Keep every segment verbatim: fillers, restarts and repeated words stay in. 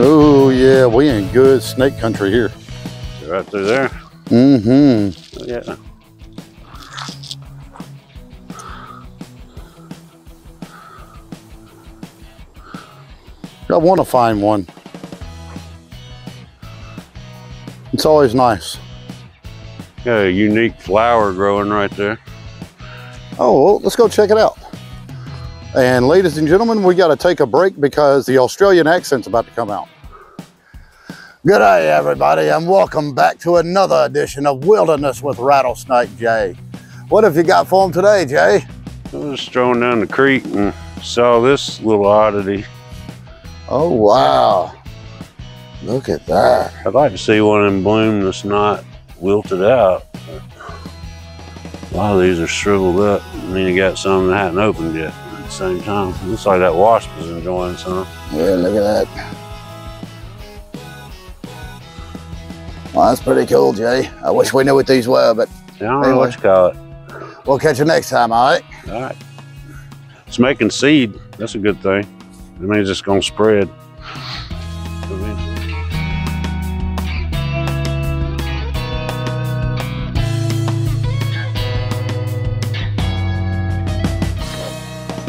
Oh yeah, we in good snake country here. Right through there. Mm-hmm. Yeah. I want to find one. It's always nice. Got a unique flower growing right there. Oh, well, let's go check it out. And ladies and gentlemen, we got to take a break because the Australian accent's about to come out. G'day everybody, and welcome back to another edition of Wilderness with Rattlesnake Jay. What have you got for him today, Jay? I was strolling down the creek and saw this little oddity. Oh wow, look at that. I'd like to see one in bloom that's not wilted out. A lot of these are shriveled up, and then you got some that hadn't opened yet at the same time. Looks like that wasp is enjoying some. Yeah, look at that. Well, that's pretty cool, Jay. I wish we knew what these were, but I don't know what you call it. We'll catch you next time, all right? All right. It's making seed. That's a good thing. It means it's going to spread.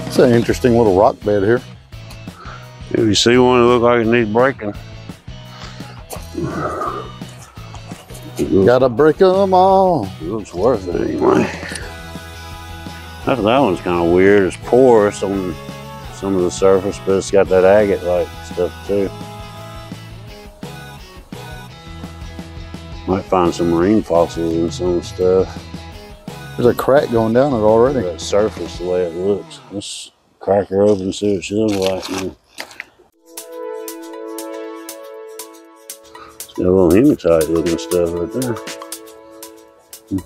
It's an interesting little rock bed here. If you see one that looks like it needs breaking, gotta break them all. It looks worth it anyway. That's, that one's kind of weird. It's porous on some of the surface, but it's got that agate-like stuff too. Might find some marine fossils and some stuff. There's a crack going down it already. That surface, the way it looks. Let's crack her open and see what she looks like. Got a little hematite looking stuff right there.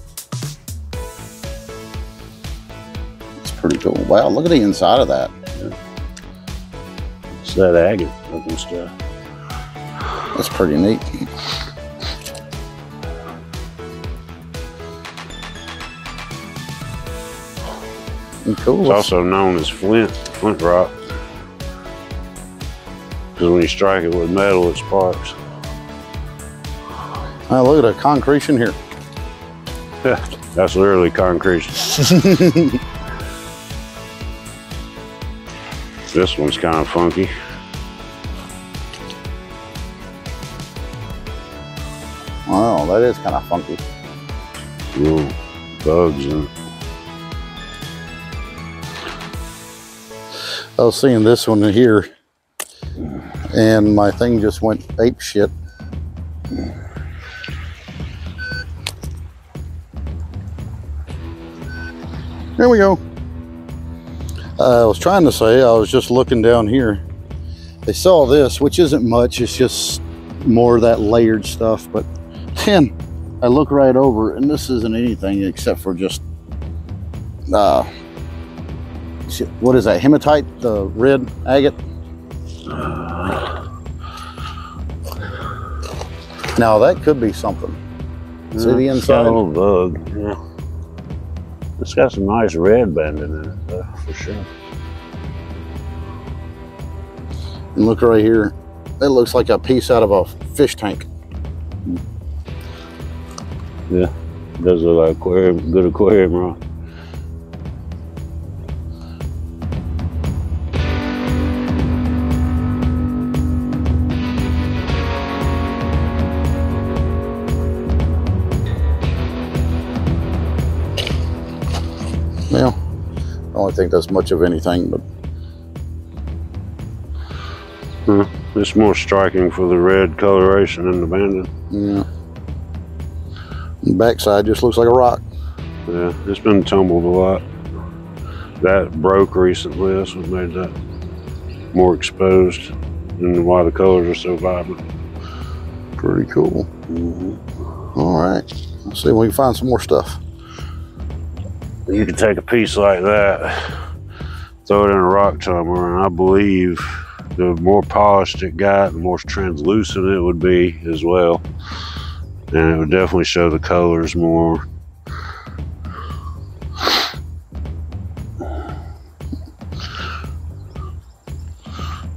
It's pretty cool. Wow, look at the inside of that. Yeah. It's that agate looking stuff. That's pretty neat. Cool. It's also known as flint, flint rock. Because when you strike it with metal, it sparks. Now look at the concretion here. Yeah, that's literally concretion. This one's kind of funky. Wow, that is kind of funky. Little bugs in it. I was seeing this one here, and my thing just went ape shit. Here we go. Uh, I was trying to say, I was just looking down here. They saw this, which isn't much. It's just more of that layered stuff. But then I look right over, and this isn't anything except for just, uh, shit, what is that? Hematite, the red agate? Now that could be something. Yeah, see the inside? Little bug. Yeah. It's got some nice red banding in it, though, for sure. And look right here. That looks like a piece out of a fish tank. Yeah, it does look like aquarium, good aquarium rock. Well, I don't think that's much of anything, but uh, it's more striking for the red coloration in the banding. Yeah. The backside just looks like a rock. Yeah, it's been tumbled a lot. That broke recently. That's what made that more exposed and why the colors are so vibrant. Pretty cool. Mm-hmm. All right, let's see if we can find some more stuff. You can take a piece like that, throw it in a rock tumbler, and I believe the more polished it got, the more translucent it would be as well. And it would definitely show the colors more.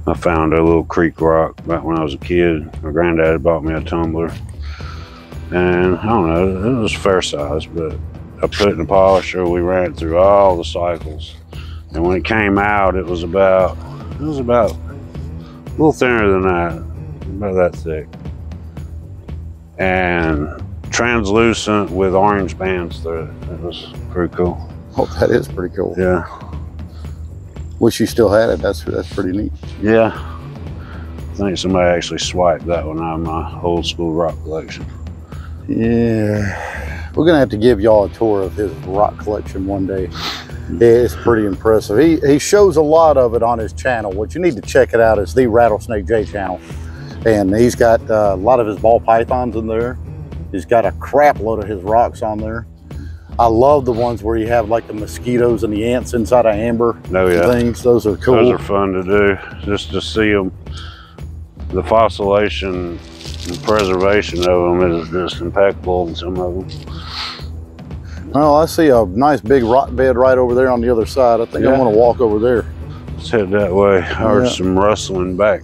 I found a little creek rock back when I was a kid. My granddad bought me a tumbler. And I don't know, it was fair size, but I put it in the polisher. We ran it through all the cycles. And when it came out, it was about, it was about a little thinner than that, about that thick. And translucent with orange bands through it. It was pretty cool. Oh, that is pretty cool. Yeah. Wish you still had it. That's that's pretty neat. Yeah. I think somebody actually swiped that one out of my old school rock collection. Yeah. We're gonna have to give y'all a tour of his rock collection one day. It's pretty impressive. He he shows a lot of it on his channel. What you need to check it out is the Rattlesnake Jay channel, and he's got uh, a lot of his ball pythons in there. He's got a crap load of his rocks on there. I love the ones where you have like the mosquitoes and the ants inside of amber oh, yeah. things. Those are cool. Those are fun to do, just to see them. The fossilization and preservation of them is just impeccable in some of them. Well, I see a nice big rock bed right over there on the other side. I think yeah. I want to walk over there. Let's head that way. I heard yeah. some rustling back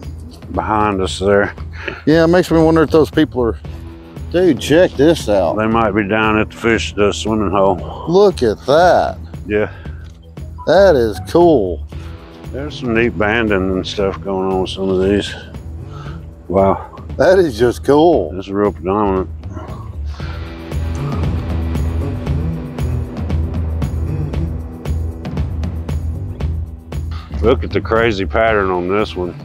behind us there. Yeah, it makes me wonder if those people are... Dude, check this out. They might be down at the fish, the swimming hole. Look at that. Yeah. That is cool. There's some neat banding and stuff going on with some of these. Wow. That is just cool. This is real predominant. Look at the crazy pattern on this one.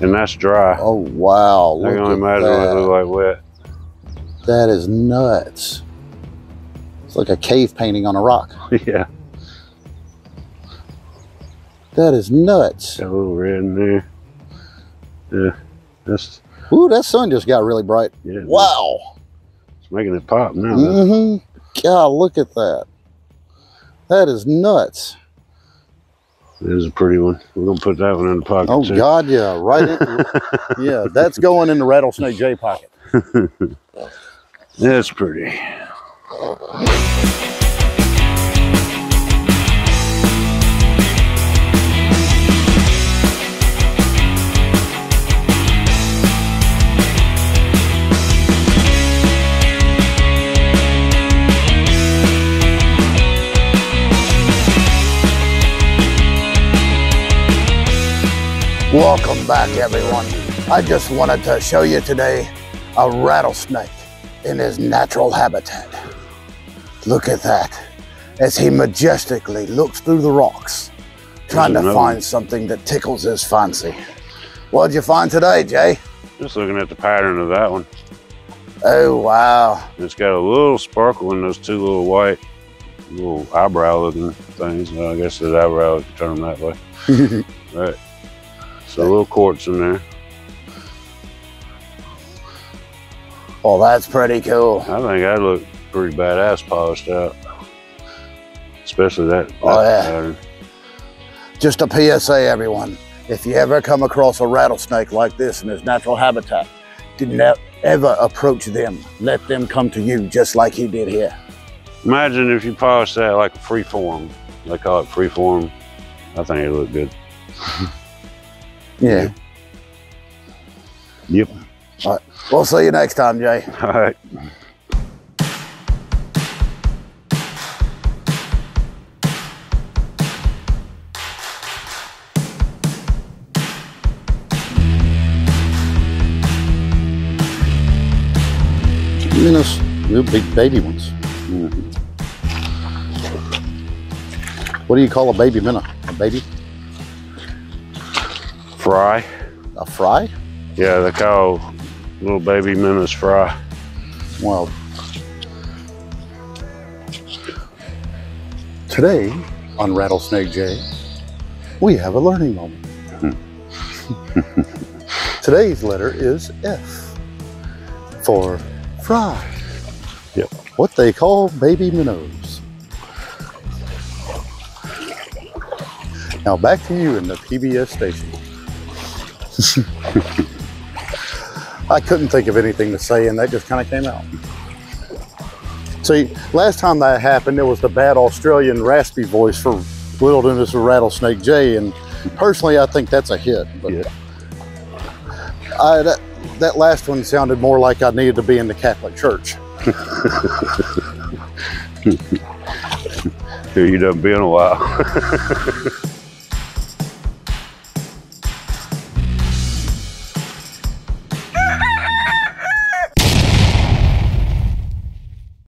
And that's dry. Oh wow! I can only imagine what it looks like wet. That is nuts. It's like a cave painting on a rock. Yeah. That is nuts. Got a little red in there. Yeah. That's. Ooh, that sun just got really bright. Yeah. Wow. It's making it pop now. Mm-hmm. God, look at that. That is nuts. There's a pretty one. We're gonna put that one in the pocket. Oh too. God, yeah, right. In, yeah, that's going in the Rattlesnake Jay pocket. That's pretty. Welcome back, everyone. I just wanted to show you today a rattlesnake in his natural habitat. Look at that, as he majestically looks through the rocks, trying to find something that tickles his fancy. What'd you find today, Jay? Just looking at the pattern of that one. Oh, wow. It's got a little sparkle in those two little white, little eyebrow-looking things. Well, I guess it's eyebrow, if you turn them that way. Right. So a little quartz in there. Well, that's pretty cool. I think I look pretty badass polished out, especially that, that oh, yeah. pattern. Just a P S A, everyone. If you ever come across a rattlesnake like this in his natural habitat, do not ever approach them. Let them come to you just like he did here. Imagine if you polished that like a free form. They call it free form. I think it looked good. Yeah. Yep. All right. We'll see you next time, Jay. All right. You know, real big baby ones. Mm-hmm. What do you call a baby minnow? A baby? Fry. A fry? Yeah, they call little baby minnows fry. Well, today on Rattlesnake Jay, we have a learning moment. Today's letter is F for fry. Yep. What they call baby minnows. Now back to you in the P B S station. I couldn't think of anything to say, and that just kind of came out. See, last time that happened, it was the bad Australian raspy voice for Little Dennis Rattlesnake Jay, and personally, I think that's a hit. But yeah. I, that, that last one sounded more like I needed to be in the Catholic Church. Here you done been a while.